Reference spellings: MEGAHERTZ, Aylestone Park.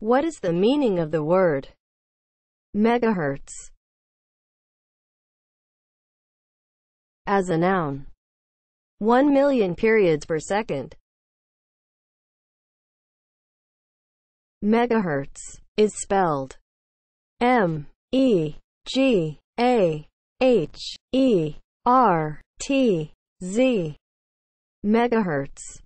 What is the meaning of the word megahertz as a noun? 1,000,000 periods per second. Megahertz is spelled MEGAHERTZ. Megahertz